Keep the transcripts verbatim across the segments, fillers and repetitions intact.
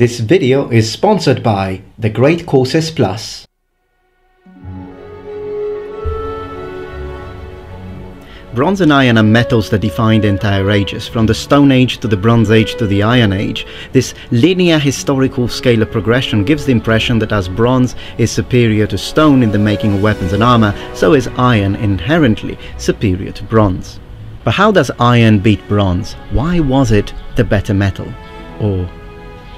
This video is sponsored by The Great Courses Plus. Bronze and iron are metals that defined entire ages, from the Stone Age to the Bronze Age to the Iron Age. This linear historical scale of progression gives the impression that as bronze is superior to stone in the making of weapons and armor, so is iron inherently superior to bronze. But how does iron beat bronze? Why was it the better metal? Or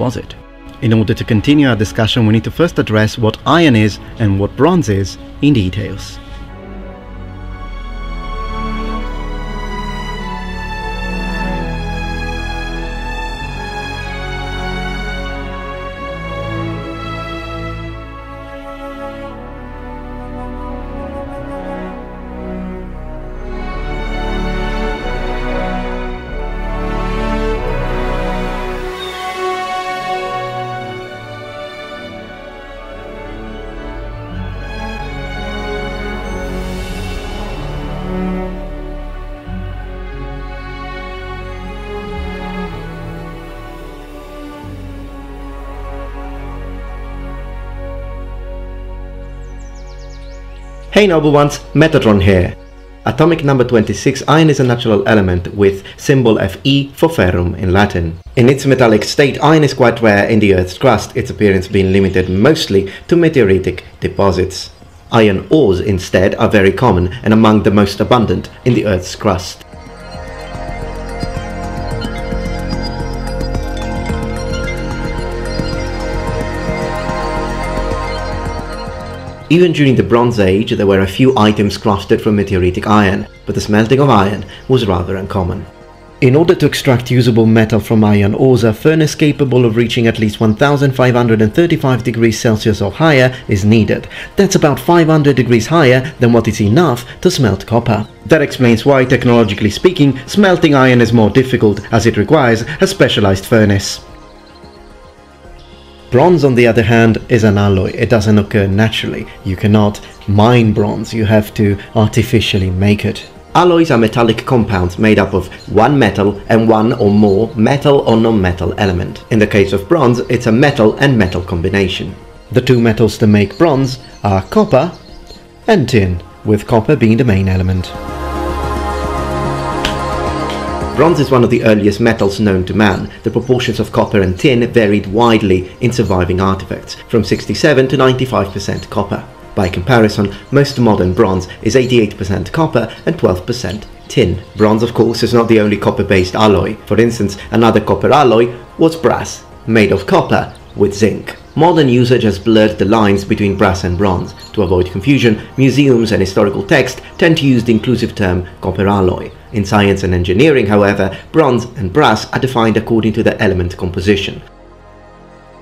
was it? In order to continue our discussion, we need to first address what iron is and what bronze is in details. Hey noble ones, Metatron here. Atomic number twenty-six, iron is a natural element with symbol Fe for ferrum in Latin. In its metallic state, iron is quite rare in the Earth's crust, its appearance being limited mostly to meteoritic deposits. Iron ores instead are very common and among the most abundant in the Earth's crust. Even during the Bronze Age, there were a few items crafted from meteoritic iron, but the smelting of iron was rather uncommon. In order to extract usable metal from iron ores, a furnace capable of reaching at least one thousand five hundred thirty-five degrees Celsius or higher is needed. That's about five hundred degrees higher than what is enough to smelt copper. That explains why, technologically speaking, smelting iron is more difficult, as it requires a specialized furnace. Bronze, on the other hand, is an alloy. It doesn't occur naturally. You cannot mine bronze, you have to artificially make it. Alloys are metallic compounds made up of one metal and one or more metal or non-metal element. In the case of bronze, it's a metal and metal combination. The two metals to make bronze are copper and tin, with copper being the main element. Bronze is one of the earliest metals known to man. The proportions of copper and tin varied widely in surviving artifacts, from sixty-seven to ninety-five percent copper. By comparison, most modern bronze is eighty-eight percent copper and twelve percent tin. Bronze, of course, is not the only copper-based alloy. For instance, another copper alloy was brass, made of copper with zinc. Modern usage has blurred the lines between brass and bronze. To avoid confusion, museums and historical texts tend to use the inclusive term copper alloy. In science and engineering, however, bronze and brass are defined according to their element composition.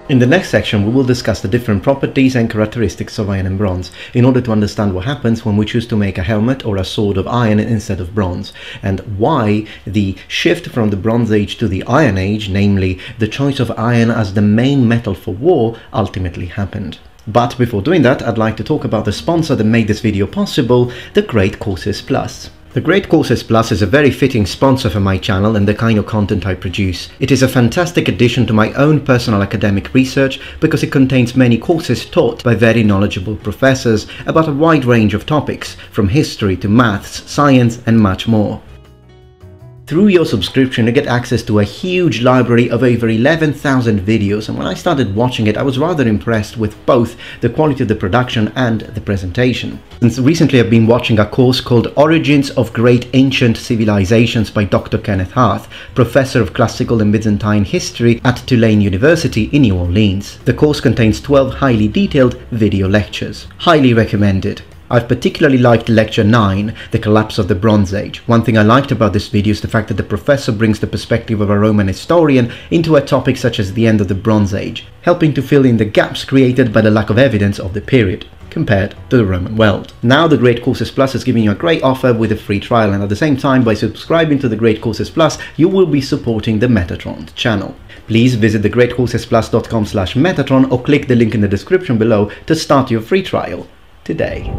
In the next section, we will discuss the different properties and characteristics of iron and bronze, in order to understand what happens when we choose to make a helmet or a sword of iron instead of bronze, and why the shift from the Bronze Age to the Iron Age, namely the choice of iron as the main metal for war, ultimately happened. But before doing that, I'd like to talk about the sponsor that made this video possible, The Great Courses Plus. The Great Courses Plus is a very fitting sponsor for my channel and the kind of content I produce. It is a fantastic addition to my own personal academic research because it contains many courses taught by very knowledgeable professors about a wide range of topics, from history to maths, science and much more. Through your subscription, you get access to a huge library of over eleven thousand videos, and when I started watching it, I was rather impressed with both the quality of the production and the presentation. Since recently, I've been watching a course called Origins of Great Ancient Civilizations by Doctor Kenneth Hart, Professor of Classical and Byzantine History at Tulane University in New Orleans. The course contains twelve highly detailed video lectures. Highly recommended. I've particularly liked Lecture nine, The Collapse of the Bronze Age. One thing I liked about this video is the fact that the professor brings the perspective of a Roman historian into a topic such as the end of the Bronze Age, helping to fill in the gaps created by the lack of evidence of the period compared to the Roman world. Now The Great Courses Plus is giving you a great offer with a free trial, and at the same time, by subscribing to The Great Courses Plus, you will be supporting the Metatron channel. Please visit the great courses plus dot com slash metatron or click the link in the description below to start your free trial today.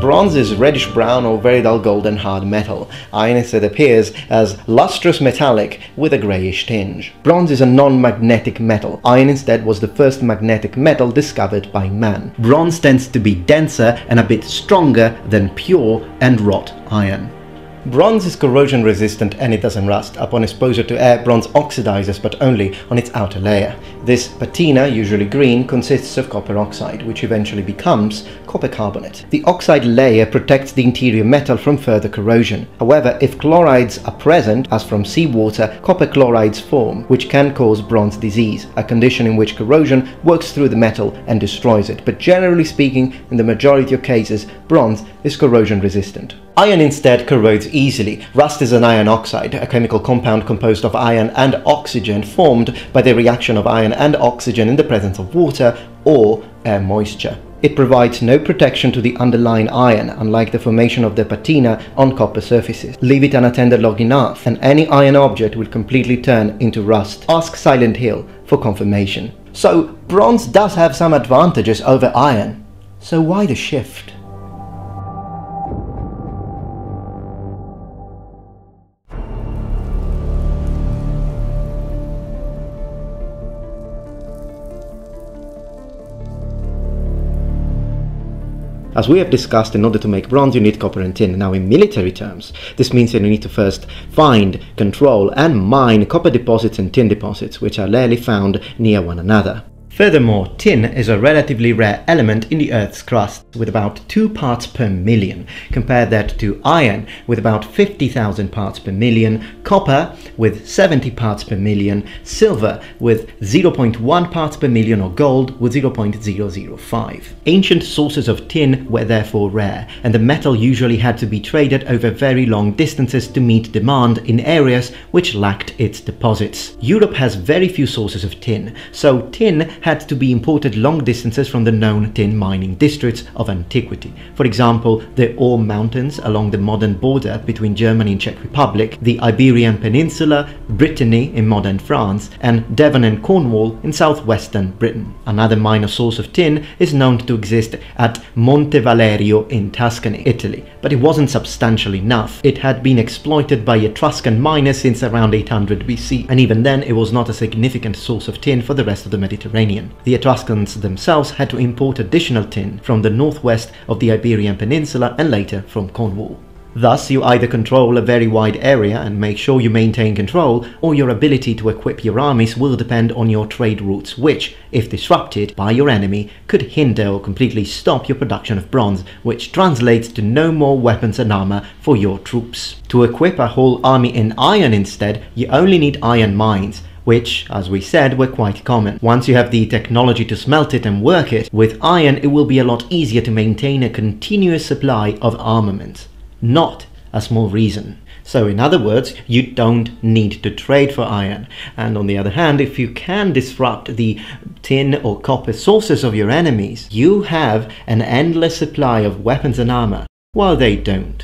Bronze is reddish-brown or very dull golden hard metal. Iron instead appears as lustrous metallic with a greyish tinge. Bronze is a non-magnetic metal. Iron instead was the first magnetic metal discovered by man. Bronze tends to be denser and a bit stronger than pure and wrought iron. Bronze is corrosion resistant and it doesn't rust. Upon exposure to air, bronze oxidizes, but only on its outer layer. This patina, usually green, consists of copper oxide, which eventually becomes copper carbonate. The oxide layer protects the interior metal from further corrosion. However, if chlorides are present, as from seawater, copper chlorides form, which can cause bronze disease, a condition in which corrosion works through the metal and destroys it. But generally speaking, in the majority of cases, bronze is corrosion resistant. Iron instead corrodes easily. Rust is an iron oxide, a chemical compound composed of iron and oxygen formed by the reaction of iron and oxygen in the presence of water or air moisture. It provides no protection to the underlying iron, unlike the formation of the patina on copper surfaces. Leave it unattended long enough, and any iron object will completely turn into rust. Ask Silent Hill for confirmation. So, bronze does have some advantages over iron. So why the shift? As we have discussed, in order to make bronze you need copper and tin. Now, in military terms, this means that you need to first find, control and mine copper deposits and tin deposits, which are rarely found near one another. Furthermore, tin is a relatively rare element in the Earth's crust, with about two parts per million. Compare that to iron, with about fifty thousand parts per million, copper, with seventy parts per million, silver, with zero point one parts per million, or gold, with zero point zero zero five. Ancient sources of tin were therefore rare, and the metal usually had to be traded over very long distances to meet demand in areas which lacked its deposits. Europe has very few sources of tin, so tin had to be imported long distances from the known tin mining districts of antiquity. For example, the Ore Mountains along the modern border between Germany and Czech Republic, the Iberian Peninsula, Brittany in modern France, and Devon and Cornwall in southwestern Britain. Another minor source of tin is known to exist at Monte Valerio in Tuscany, Italy, but it wasn't substantial enough. It had been exploited by Etruscan miners since around eight hundred B C, and even then it was not a significant source of tin for the rest of the Mediterranean. The Etruscans themselves had to import additional tin from the northwest of the Iberian Peninsula and later from Cornwall. Thus, you either control a very wide area and make sure you maintain control, or your ability to equip your armies will depend on your trade routes which, if disrupted by your enemy, could hinder or completely stop your production of bronze, which translates to no more weapons and armor for your troops. To equip a whole army in iron instead, you only need iron mines, which, as we said, were quite common. Once you have the technology to smelt it and work it, with iron it will be a lot easier to maintain a continuous supply of armament. Not a small reason. So in other words, you don't need to trade for iron. And on the other hand, if you can disrupt the tin or copper sources of your enemies, you have an endless supply of weapons and armor, while they don't.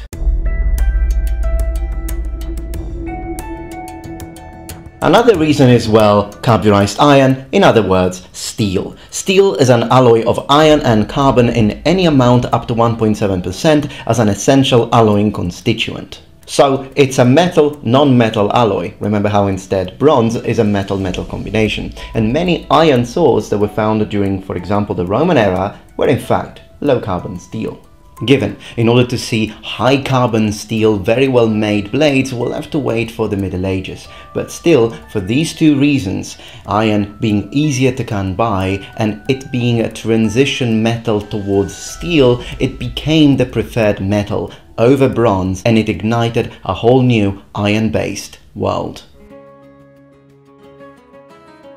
Another reason is, well, carburized iron, in other words, steel. Steel is an alloy of iron and carbon in any amount up to one point seven percent as an essential alloying constituent. So it's a metal-non-metal alloy. Remember how instead bronze is a metal-metal combination. And many iron swords that were found during, for example, the Roman era were in fact low-carbon steel. Given, in order to see high carbon steel, very well made blades, we'll have to wait for the Middle Ages. But still, for these two reasons, iron being easier to come by and it being a transition metal towards steel, it became the preferred metal over bronze, and it ignited a whole new iron-based world.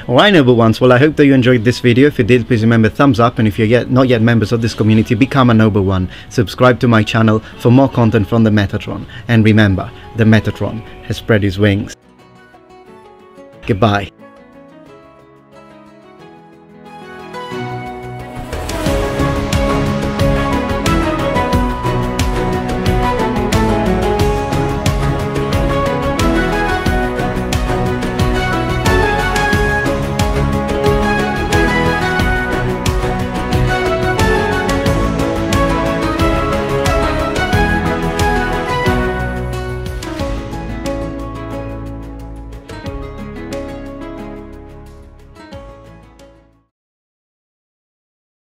Alright, noble ones, well, I hope that you enjoyed this video. If you did, please remember thumbs up, and if you're yet not yet members of this community, become a noble one. Subscribe to my channel for more content from the Metatron, and remember, the Metatron has spread his wings. Goodbye.